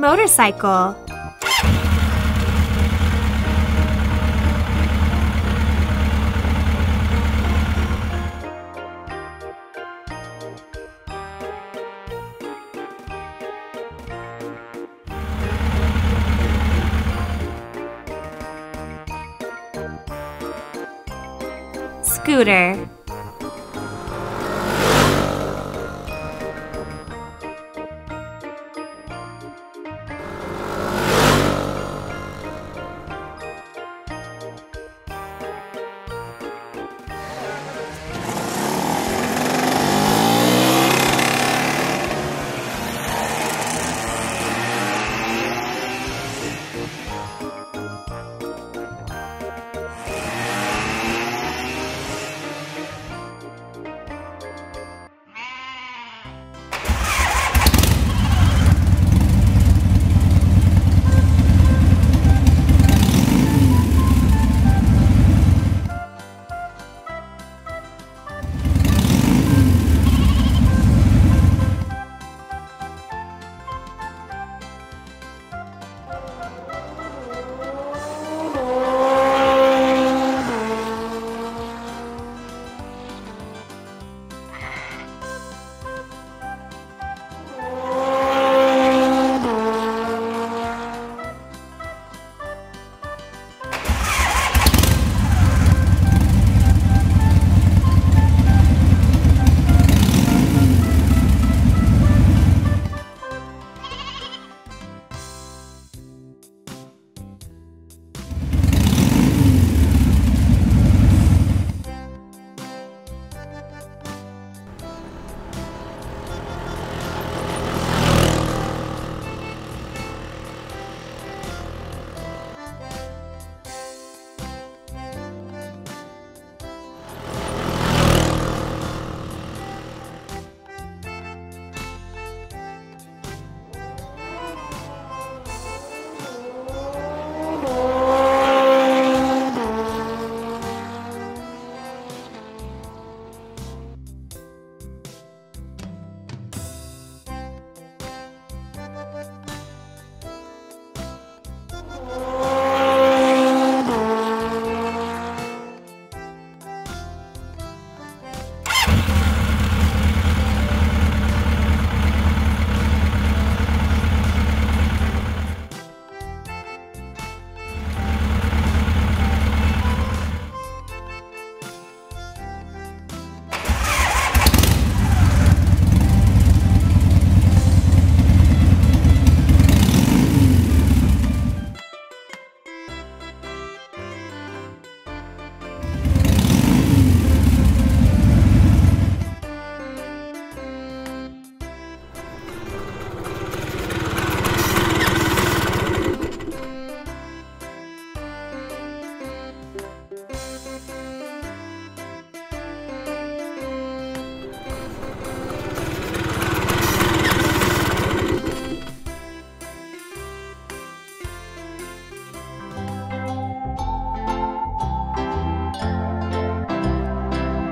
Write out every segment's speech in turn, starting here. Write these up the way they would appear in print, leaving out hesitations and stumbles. motorcycle. Scooter.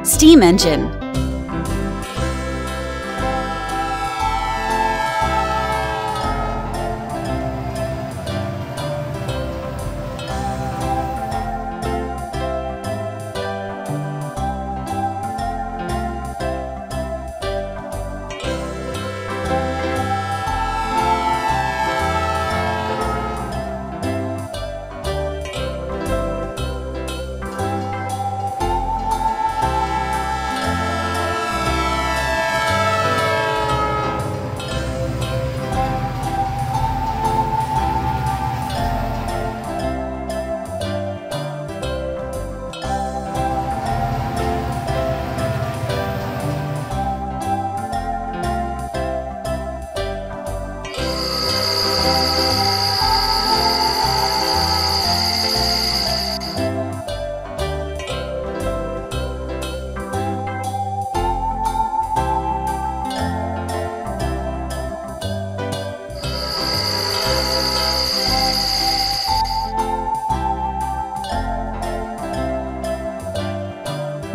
Steam engine.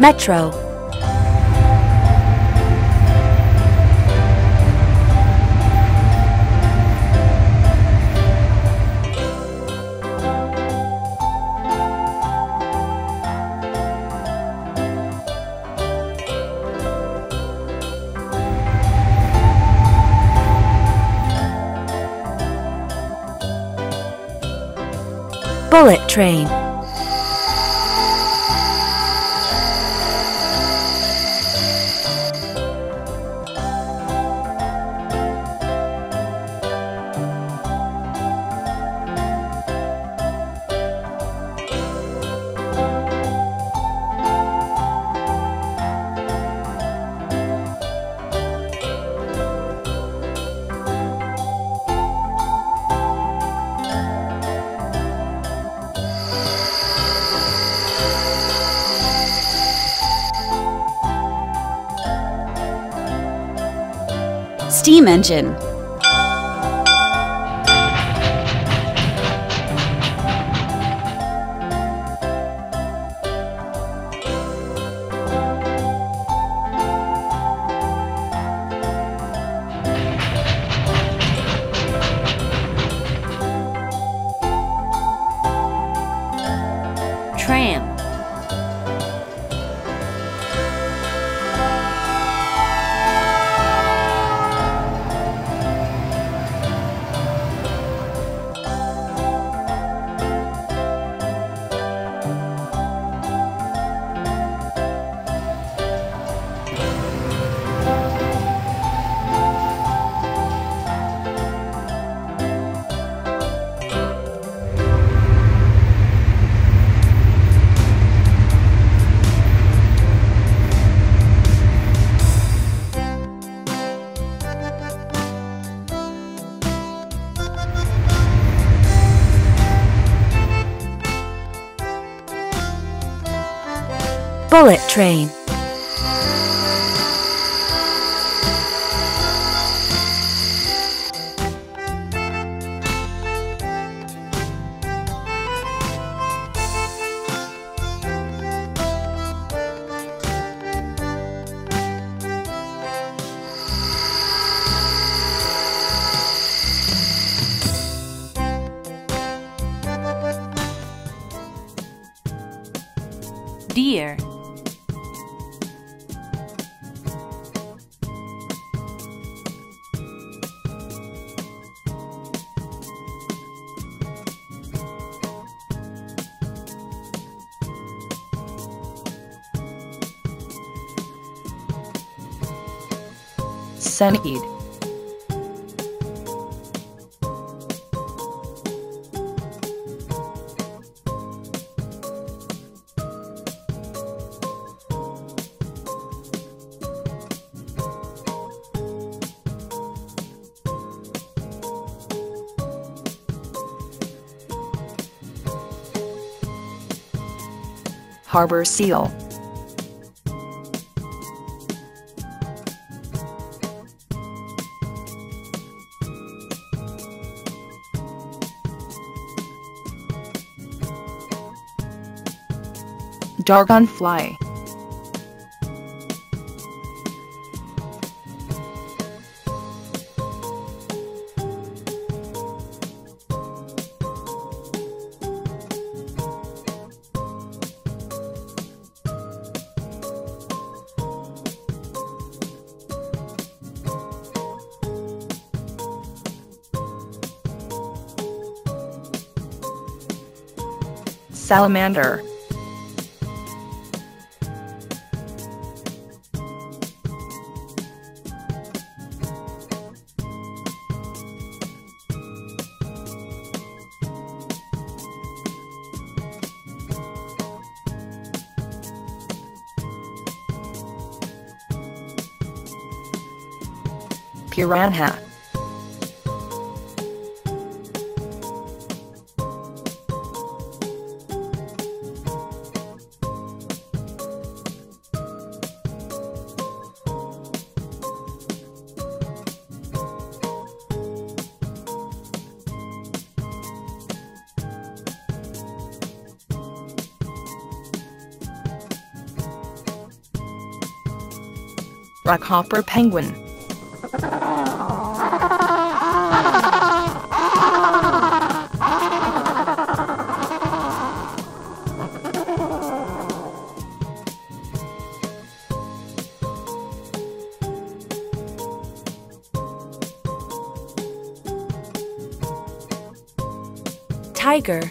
Metro. Bullet Train. Steam engine. Tram. Bullet Train. Deer. Centipede. Harbor seal. Dragonfly. Salamander. Piranha. Rockhopper penguin. Tiger.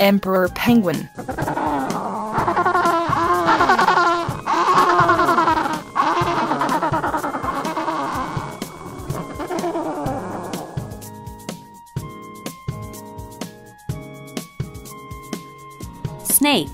Emperor Penguin. Snake.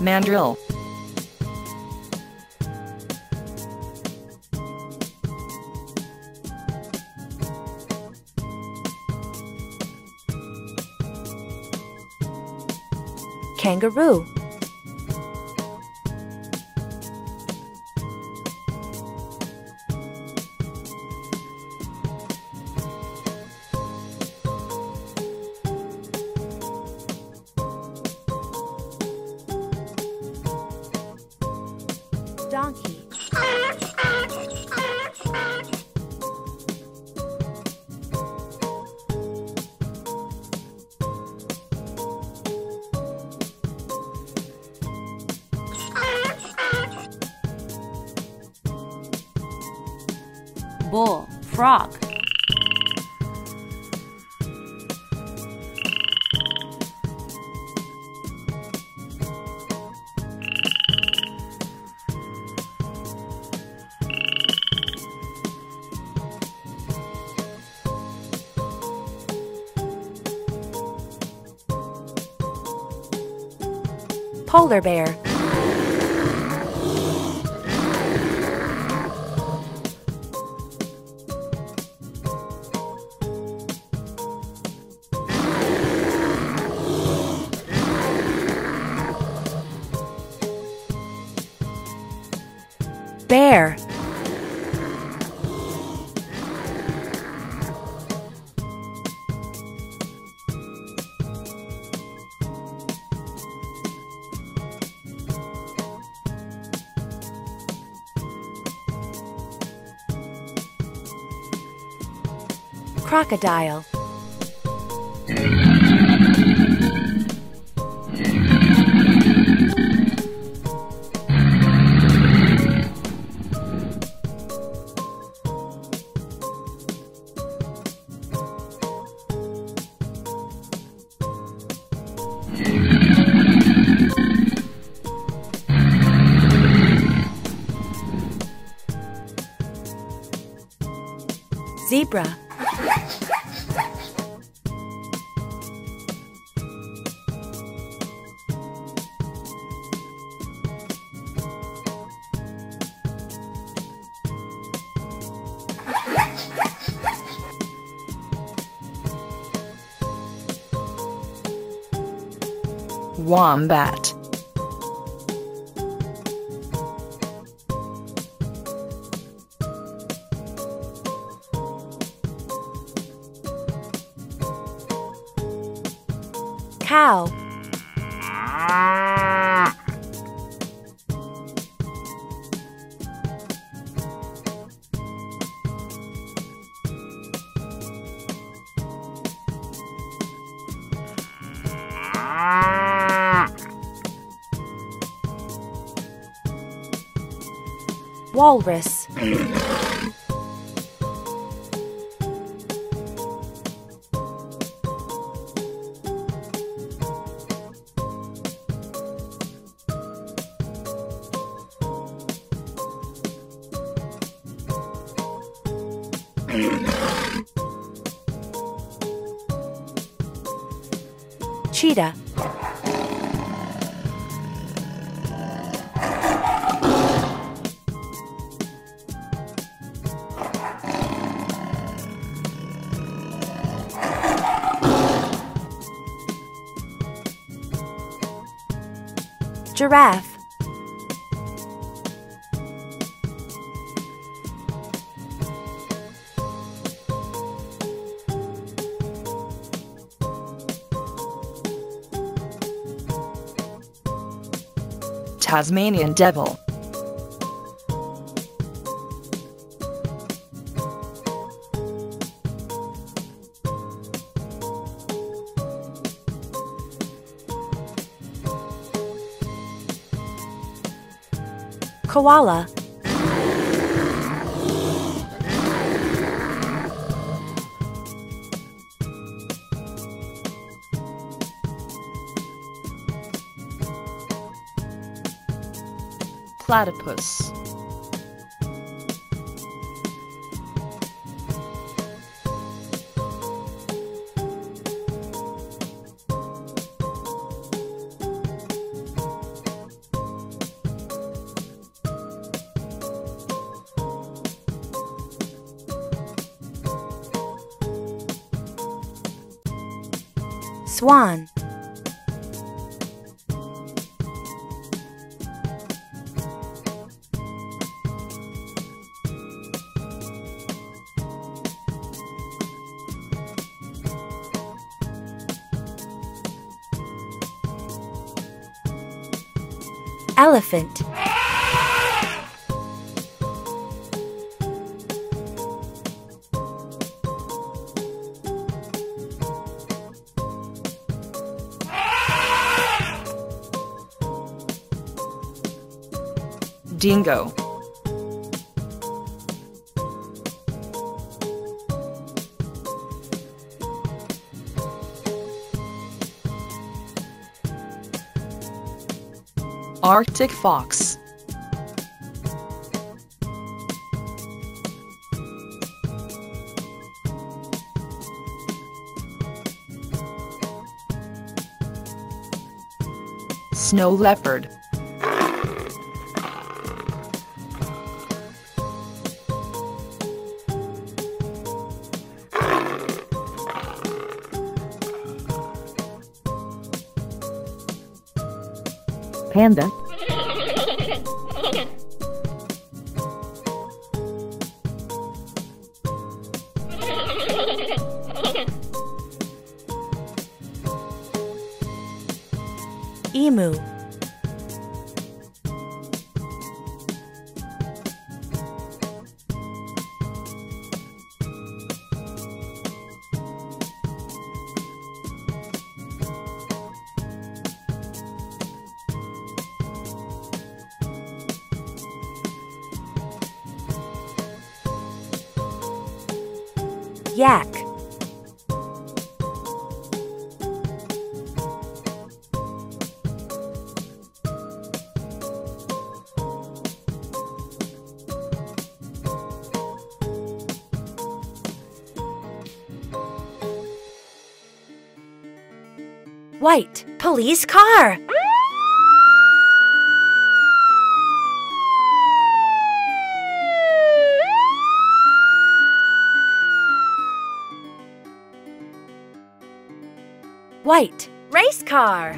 Mandrill. Kangaroo. Donkey. Bull, frog. Polar bear. Bear. Crocodile. Zebra. Wombat. Cow. Walrus. Cheetah. Giraffe. Tasmanian devil. koala. Platypus. Swan. Elephant. Dingo. Arctic fox. Snow leopard. Panda. Emu. Yak. White police car. White race car.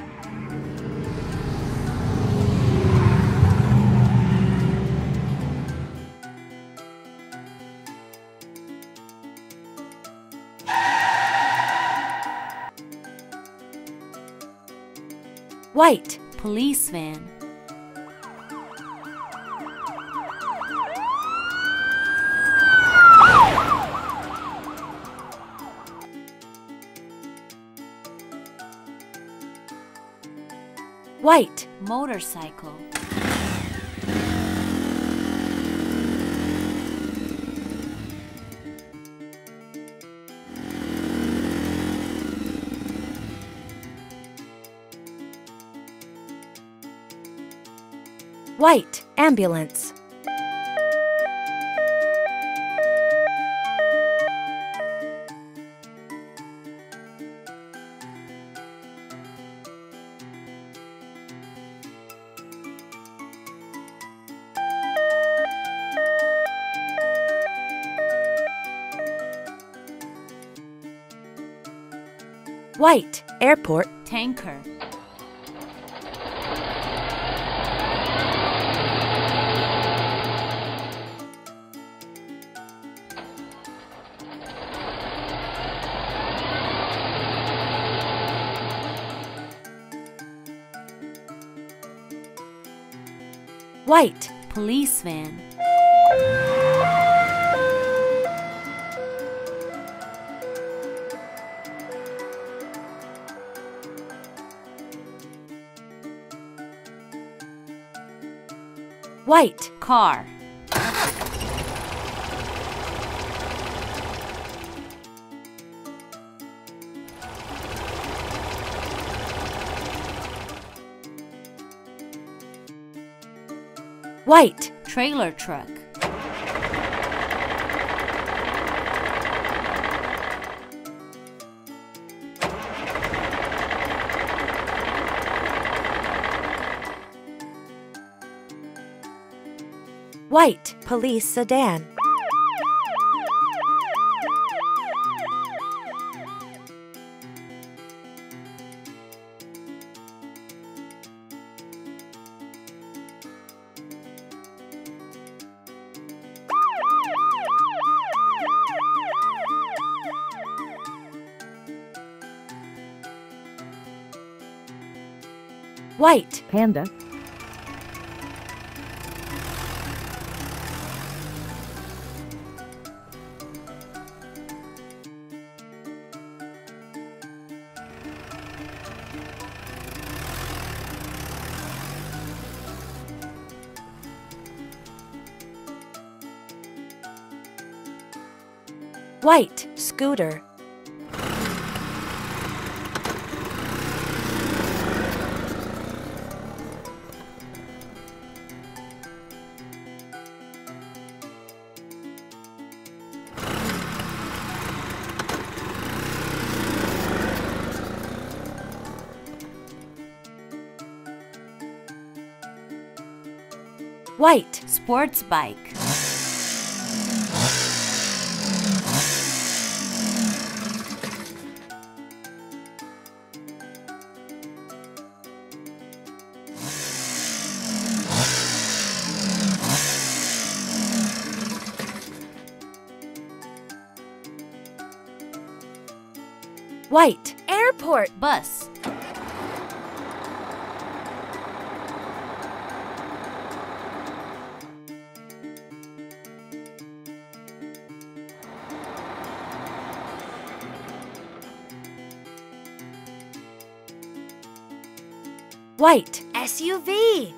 White police van. White motorcycle. White ambulance. White airport tanker. White police van. White car. White trailer truck. White police sedan. White panda. White scooter. White sports bike. White airport bus. White SUV.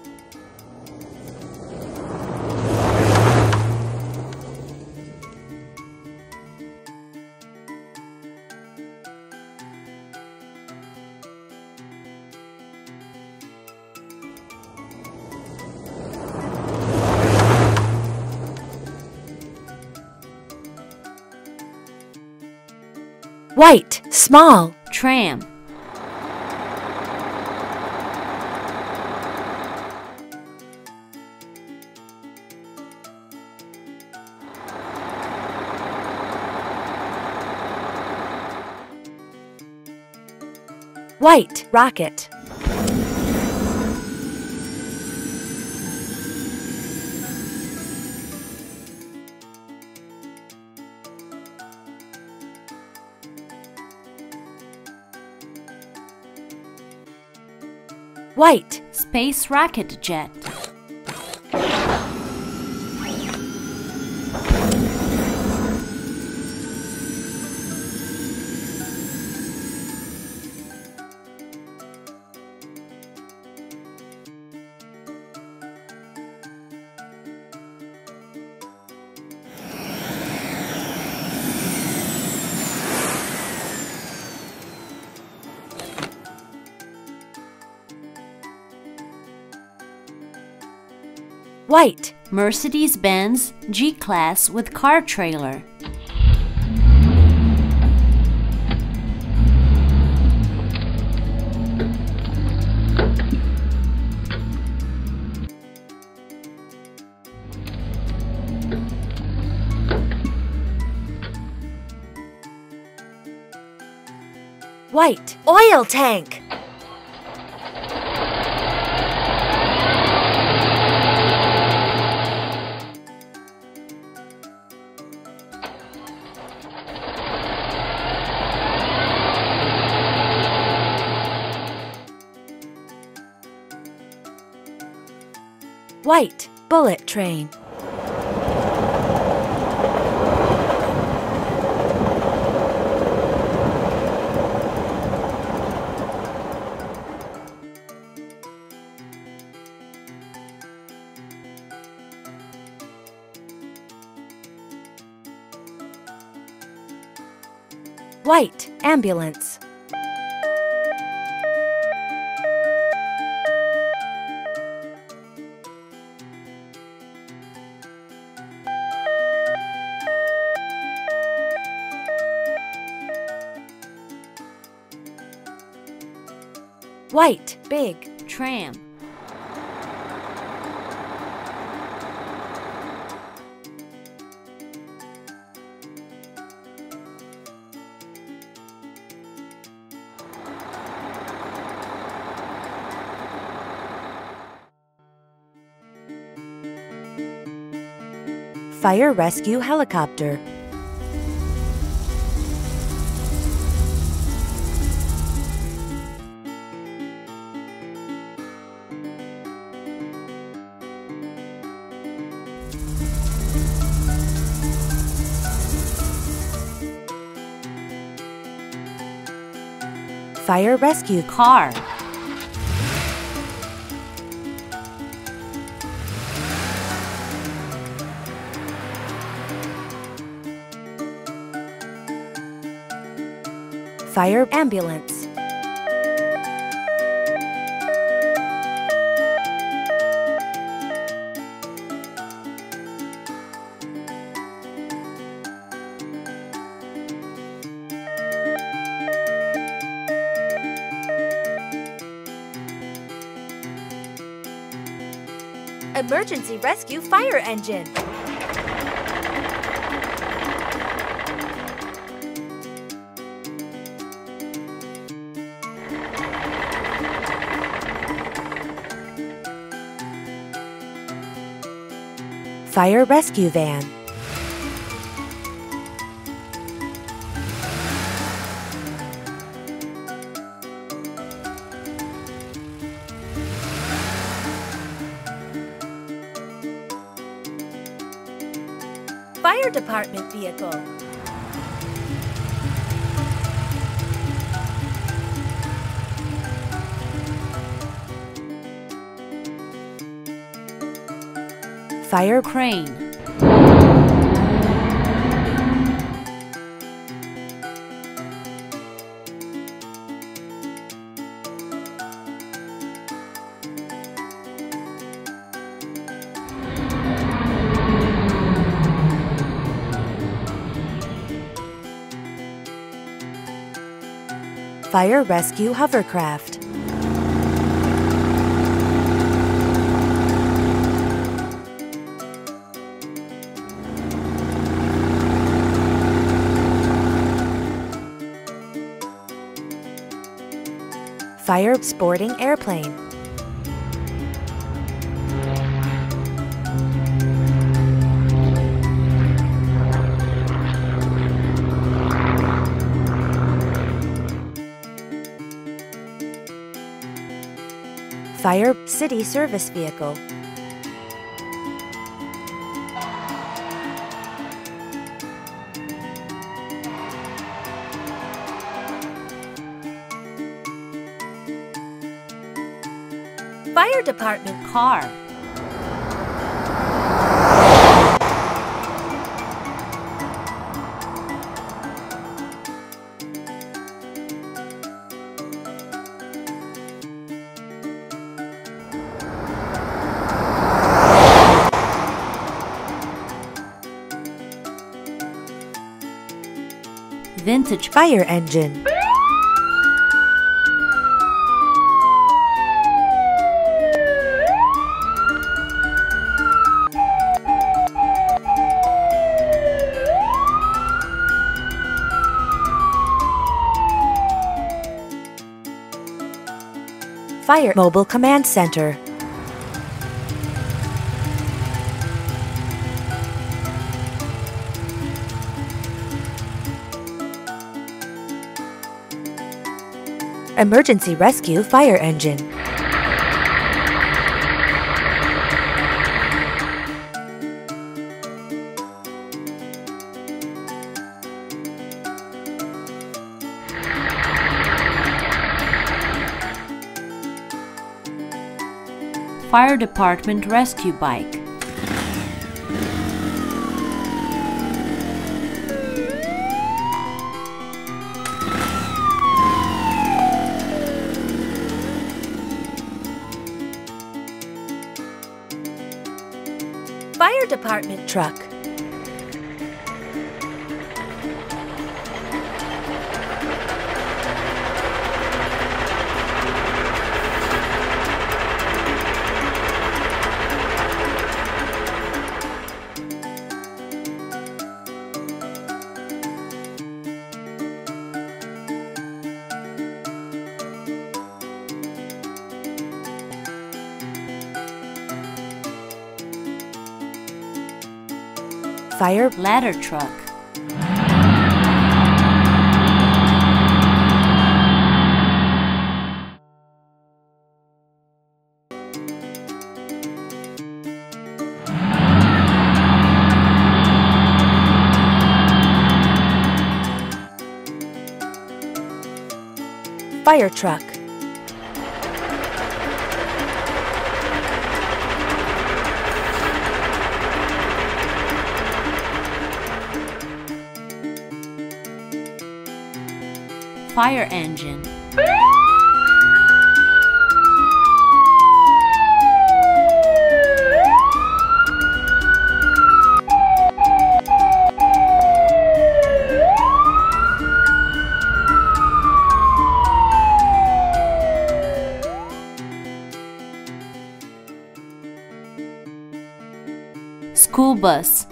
White small tram. White rocket. White space rocket jet. White Mercedes-Benz G-Class with car trailer. White oil tank. White bullet train. White ambulance. White big tram. Fire rescue helicopter. Fire rescue car. Fire ambulance. Emergency rescue fire engine. Fire rescue van. Fire department vehicle. Fire crane. Fire rescue hovercraft. Fire sporting airplane. Fire city service vehicle. Fire department car. Vintage fire engine. Fire mobile command center. Emergency rescue fire engine. Fire department rescue bike. another department truck. Fire ladder truck. Fire truck. Fire engine. School bus.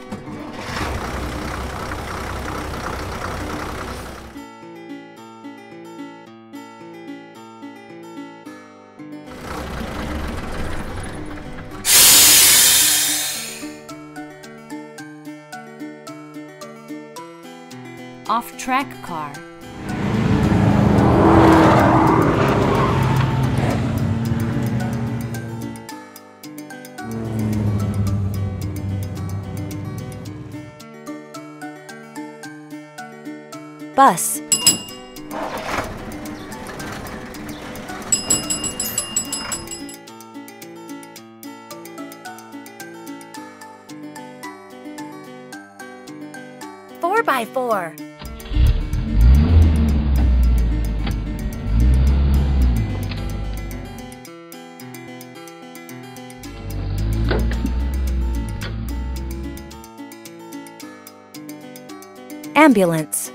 Off-track car. Bus. Four by four. Ambulance.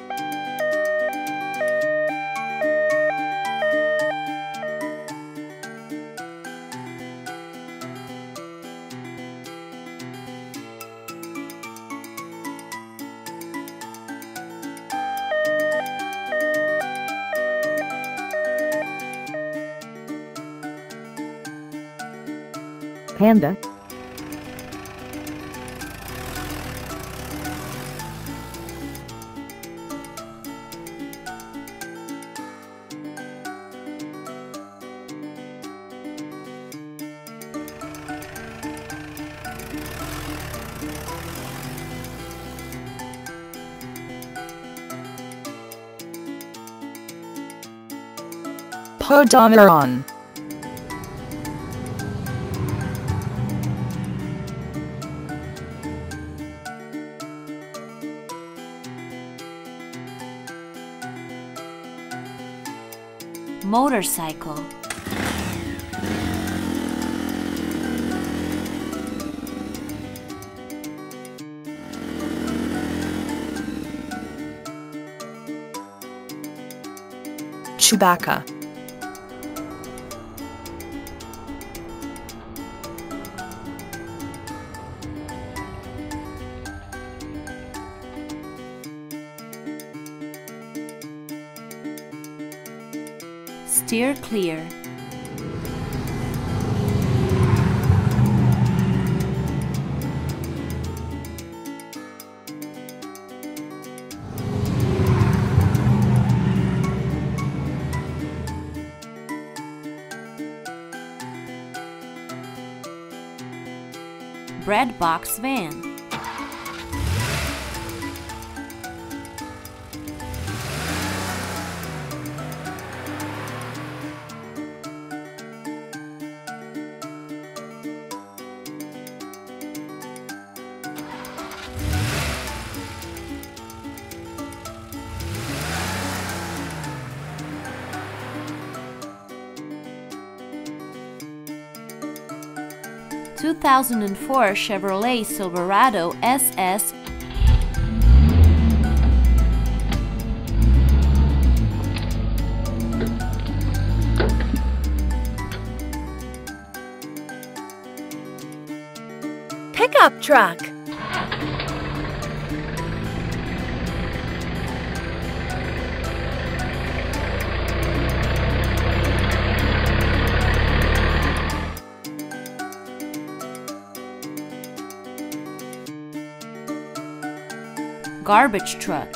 Panda. Podomeron. Motorcycle. Chewbacca. Steer clear. Bread box van. 2004 Chevrolet Silverado SS. Pickup truck. Garbage truck.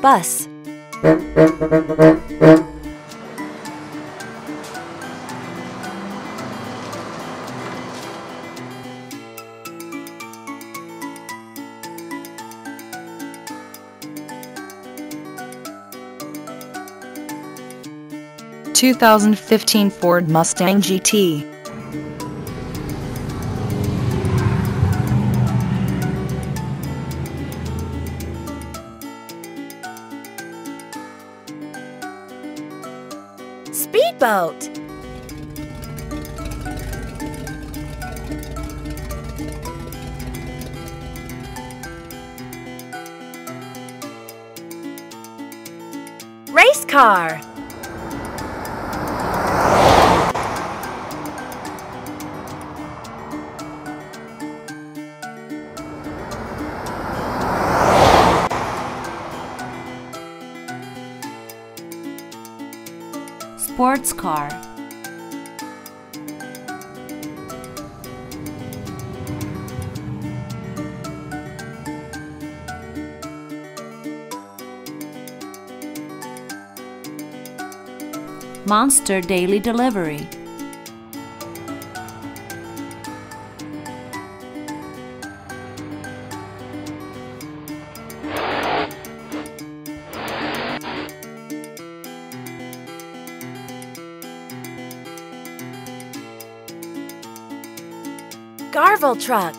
Bus. (2015) Ford Mustang GT. Speedboat. Race car. Sports car. Monster Daily Delivery. Carvel truck.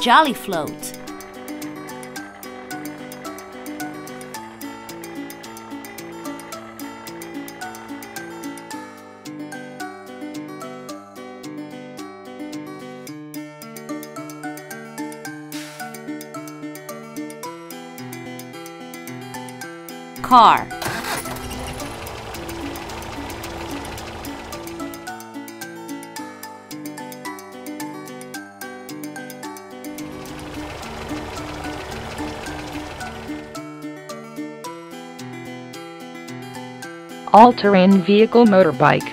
Jolly Float. Car. All-terrain vehicle motorbike.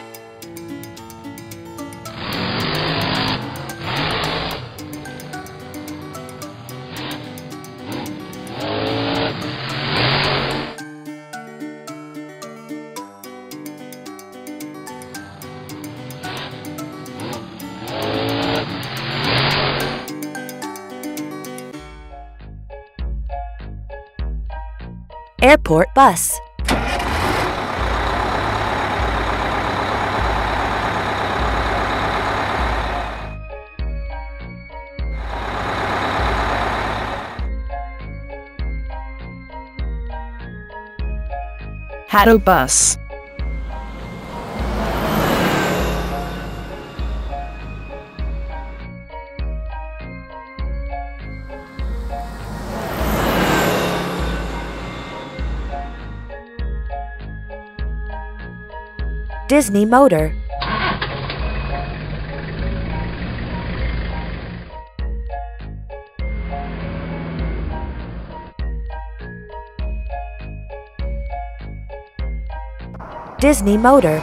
Airport bus. Hato bus. Disney Motor. Disney Motor.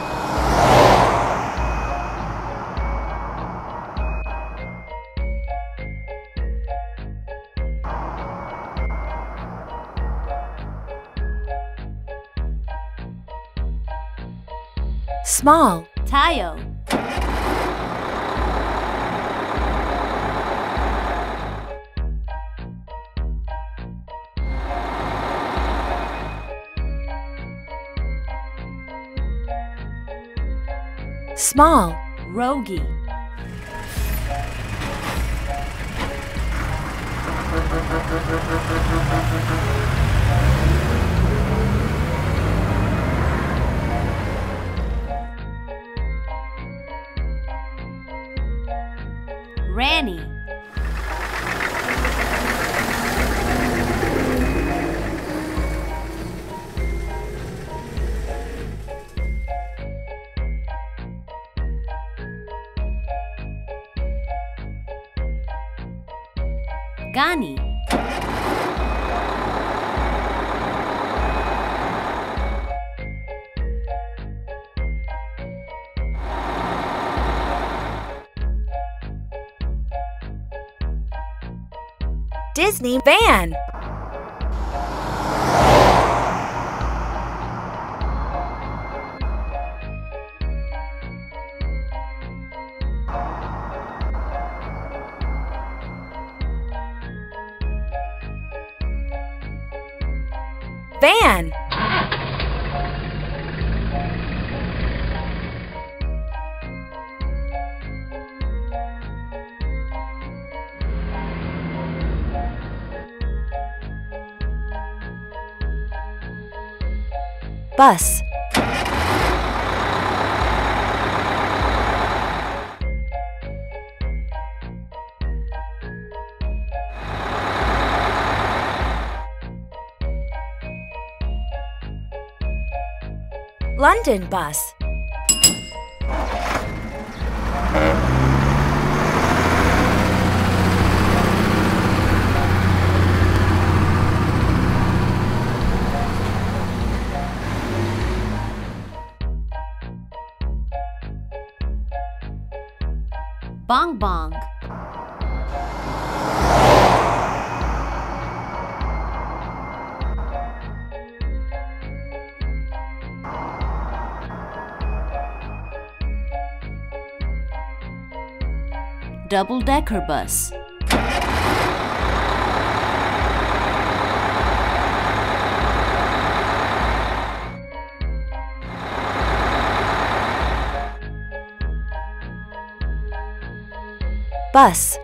Small. Tayo. Small. Rogi. Granny. Gani. Disney Van. Van. Bus. London Bus. Bong Bong. Double-decker bus. Bus.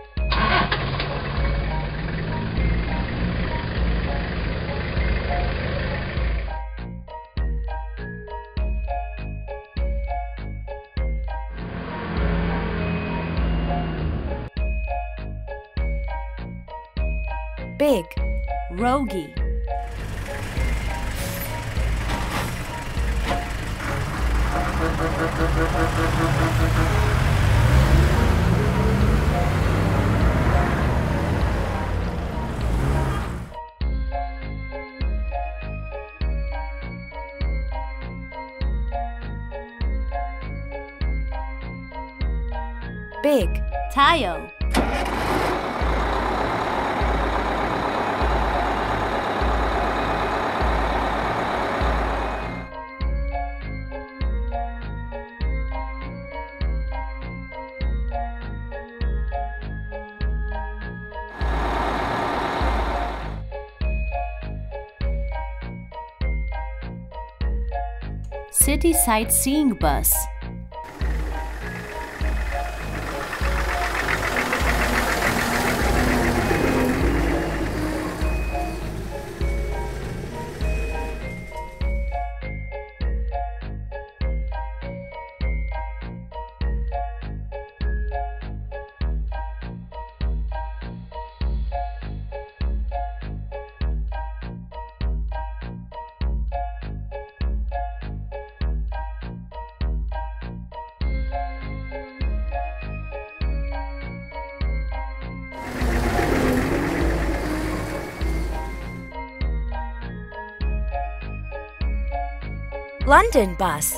Big. Rogi. Big. Tayo. City Sightseeing Bus. London Bus.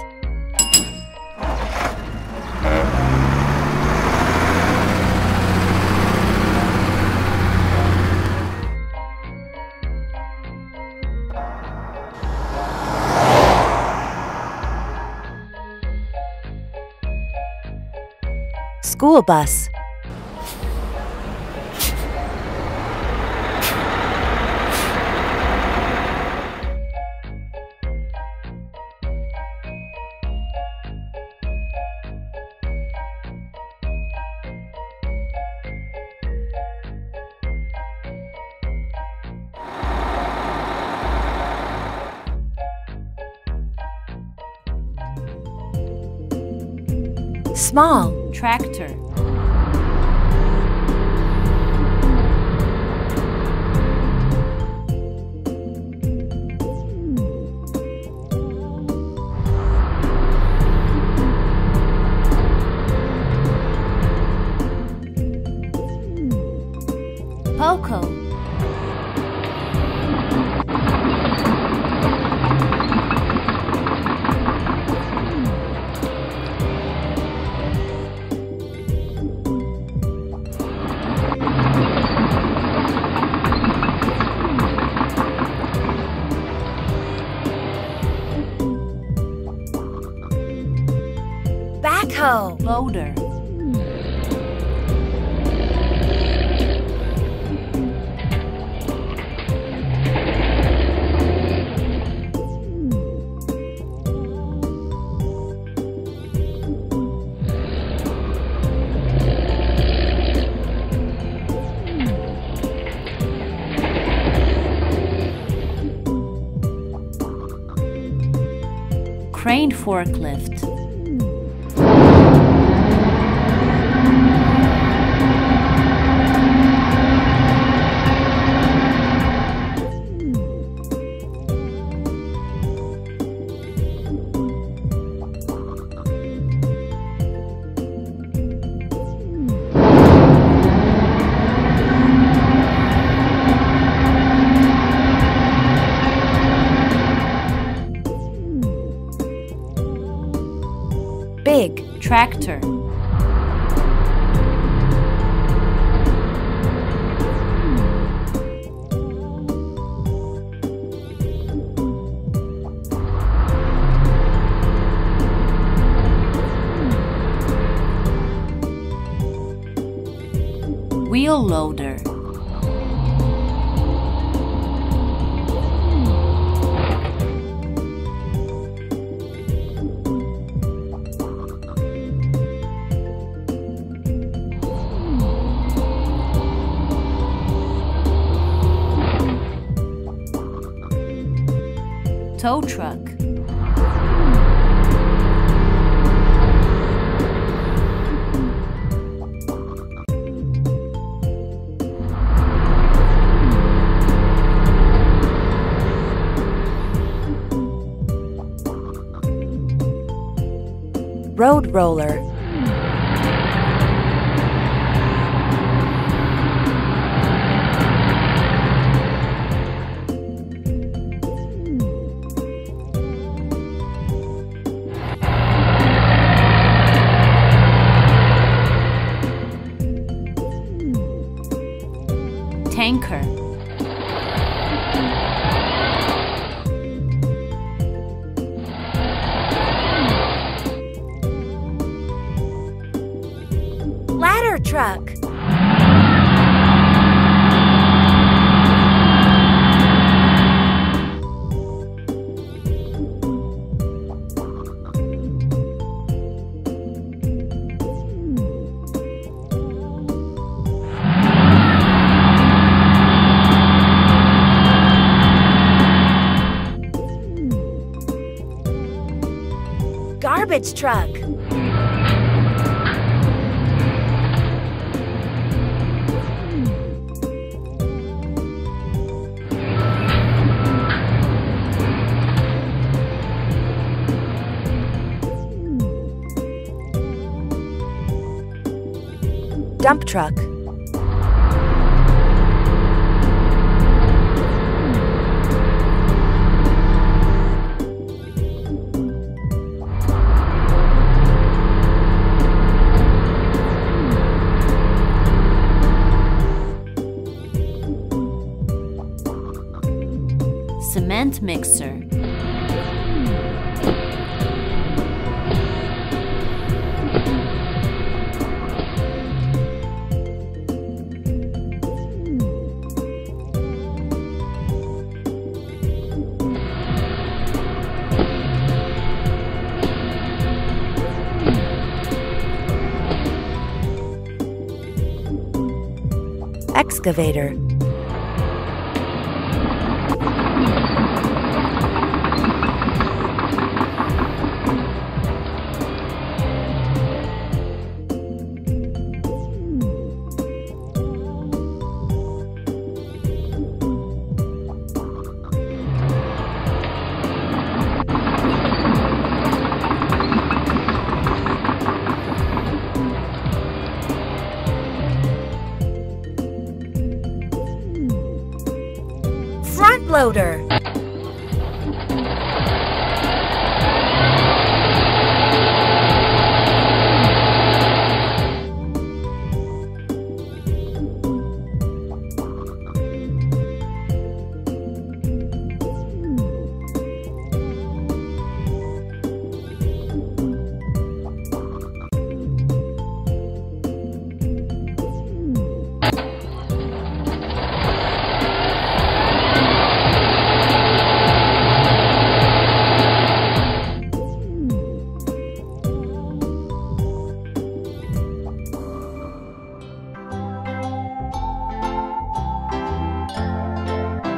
School bus. Small tractor. Poco. Loader. Crane forklift. Big tractor. Wheel loader. Tow truck. Road roller. Tanker. Ladder truck. Garbage truck. Dump truck. Cement mixer. excavator. Loader.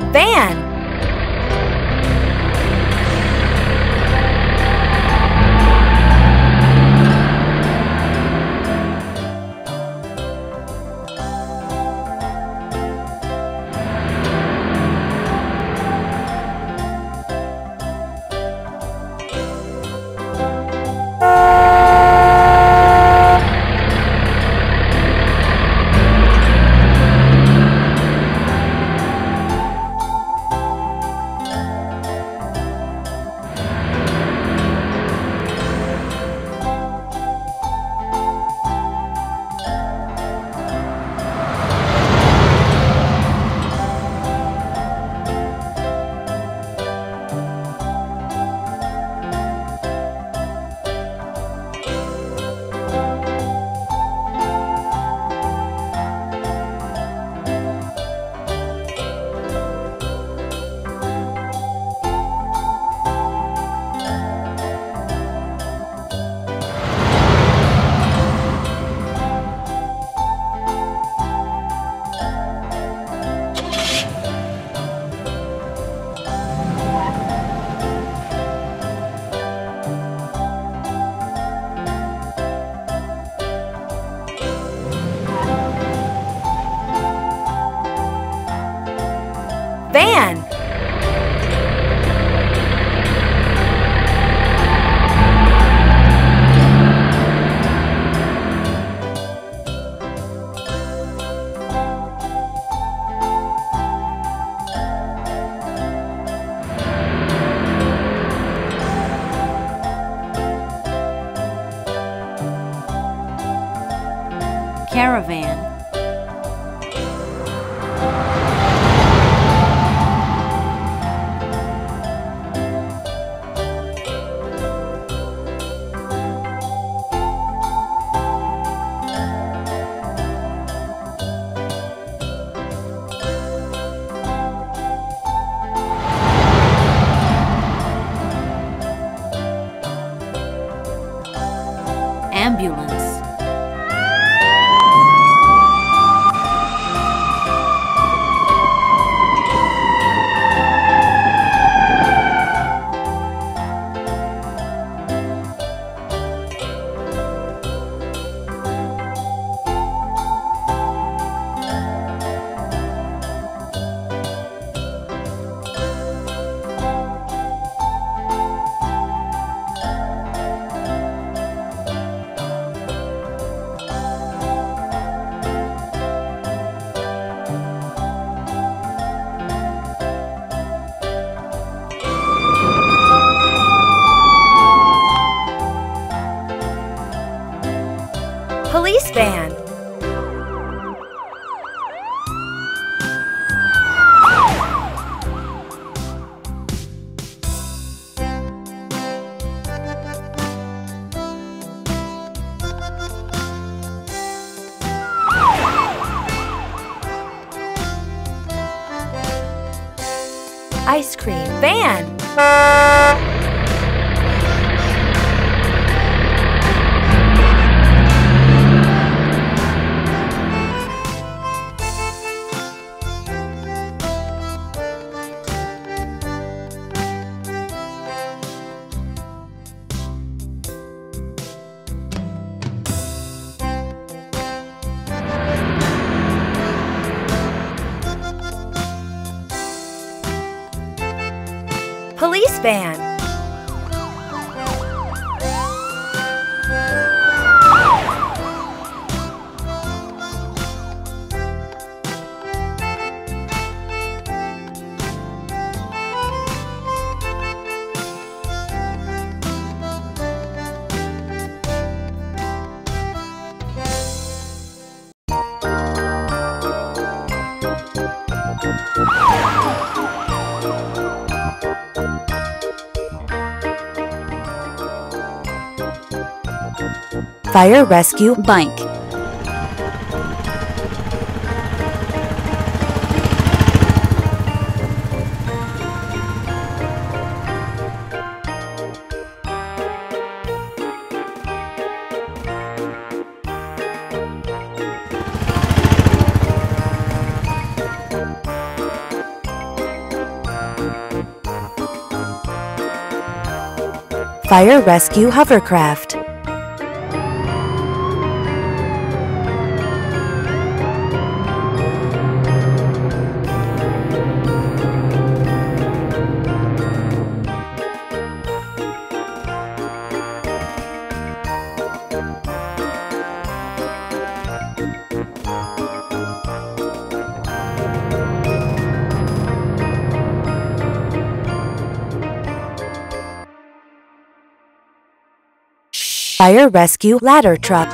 Van. Van. Caravan. Ambulance. Police van. Ice cream van. police van. Fire rescue bike. Fire rescue hovercraft. Fire rescue ladder truck.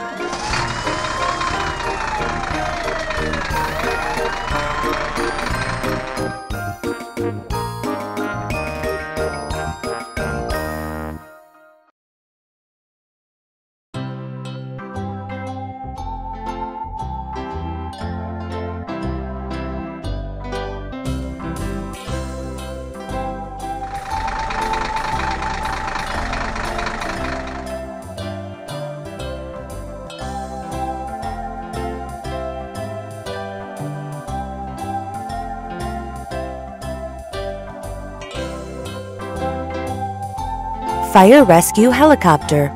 Fire rescue helicopter.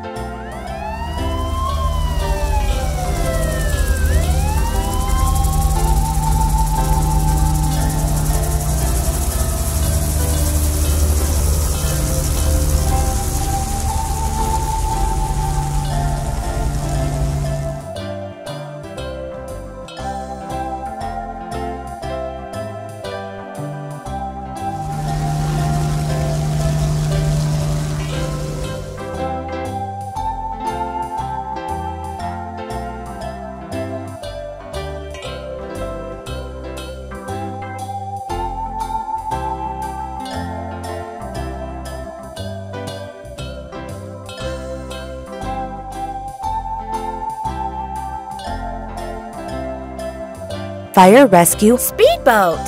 Fire rescue speedboat.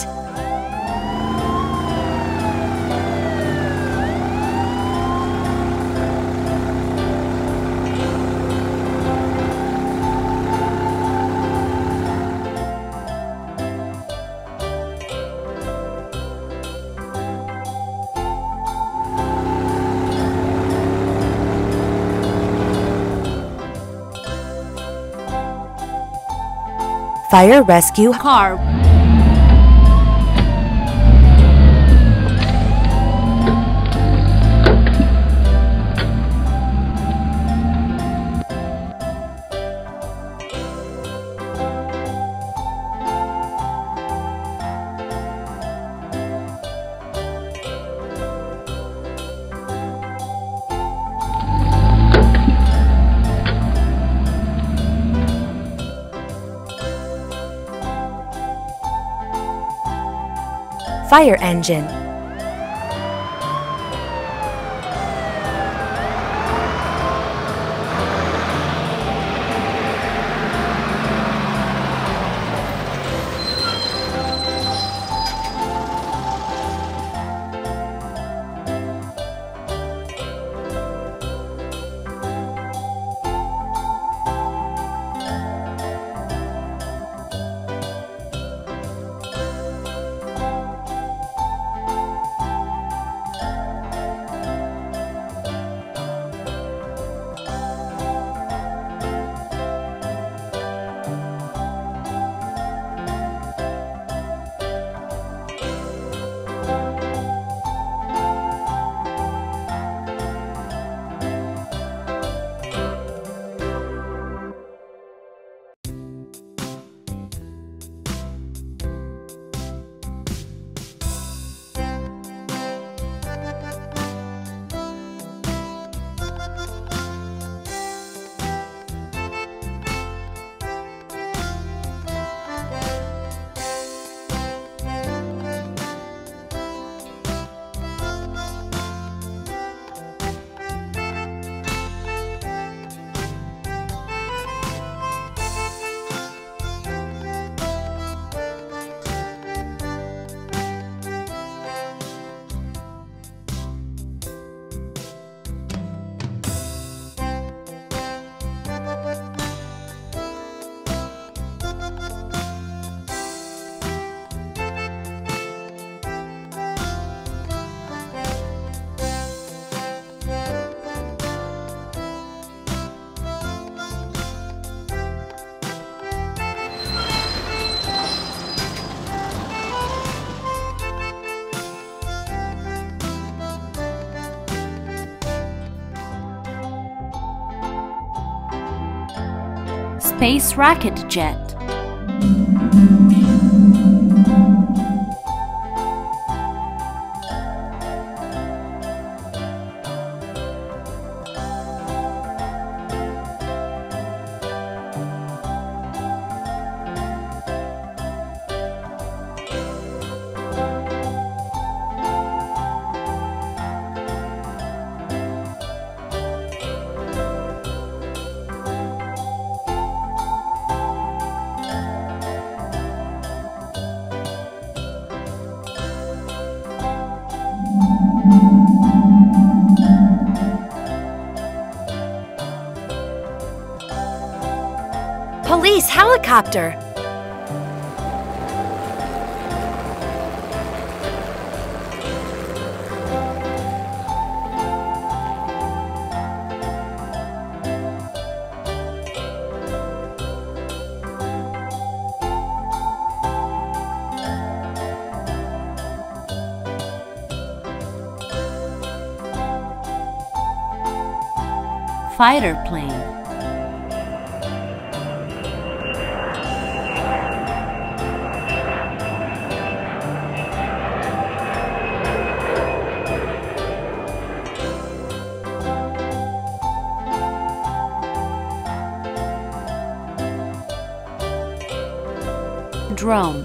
Fire rescue car. Fire engine. space rocket jet. Police helicopter. Fighter plane. Drone.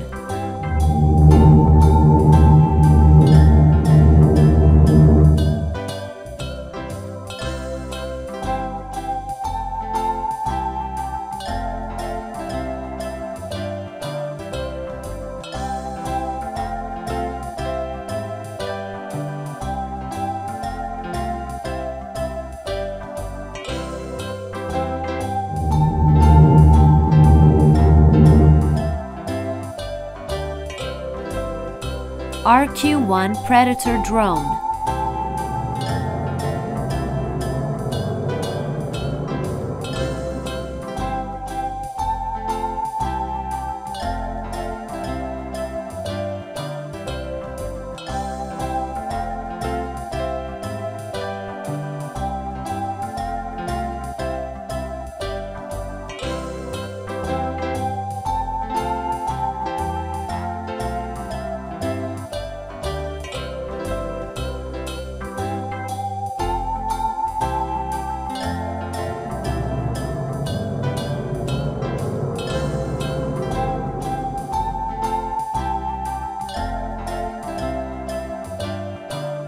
RQ-1 Predator drone.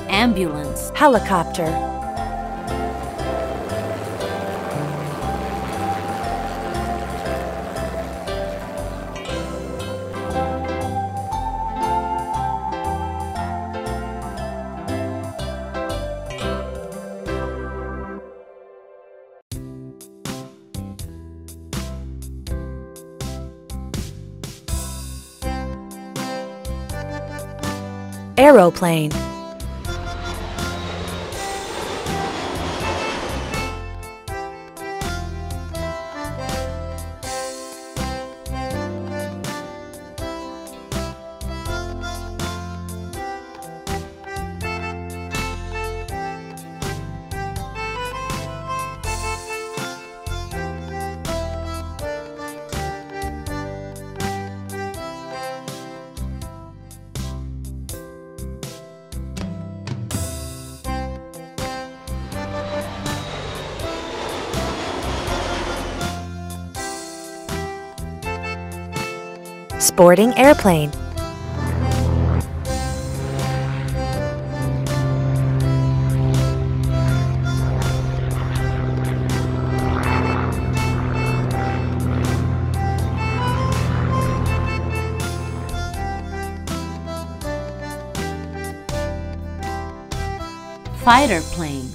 Ambulance, helicopter. Aeroplane. Sporting airplane. Fighter plane.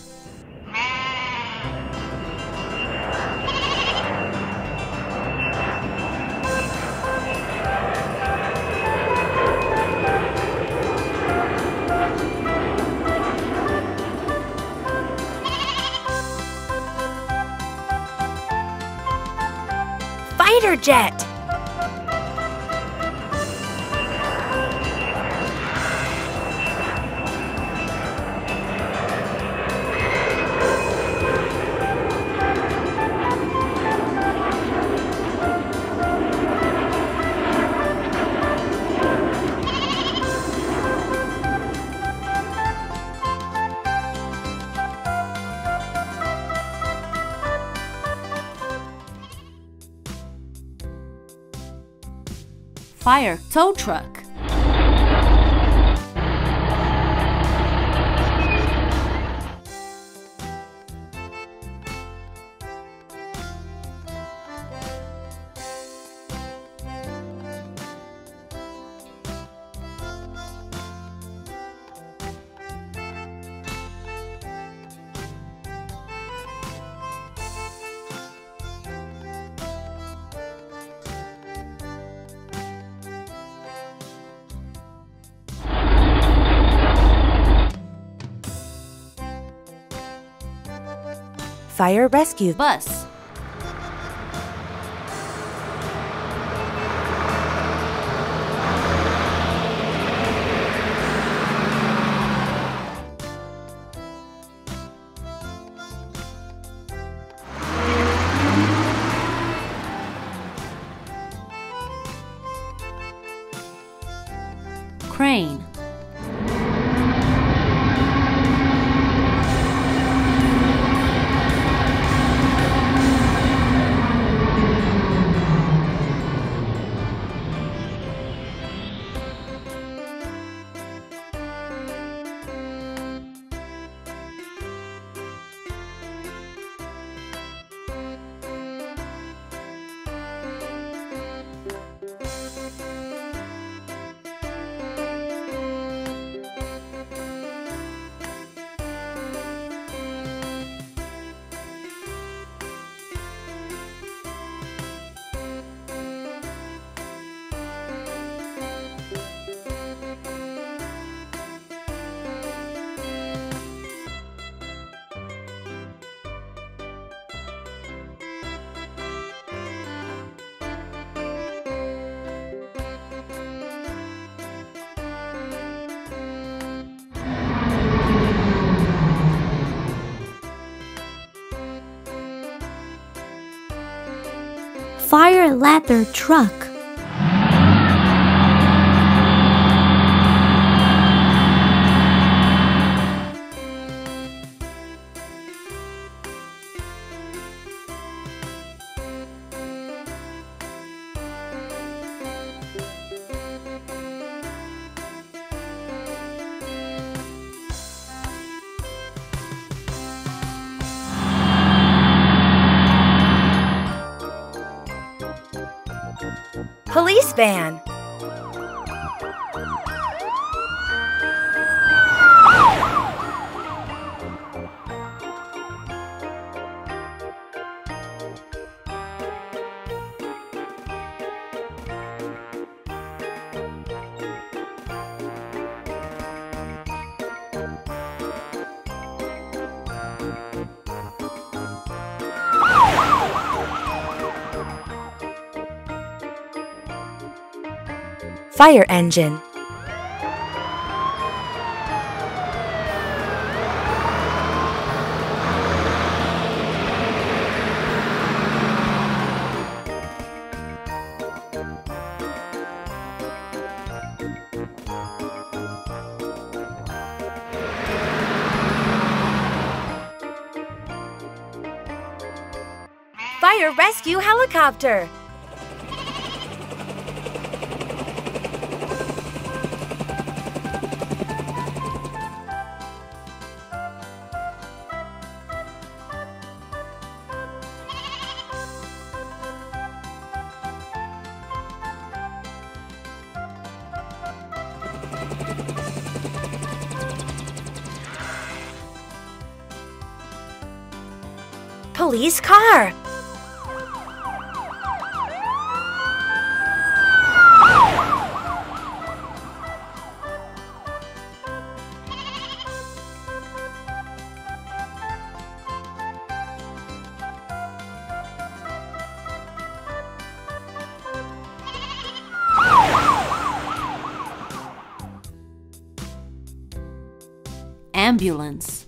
Fighter jet. fire tow truck. Fire rescue bus. Crane. Fire ladder truck. Police van. Fire engine. Fire rescue helicopter. Police car. Ambulance.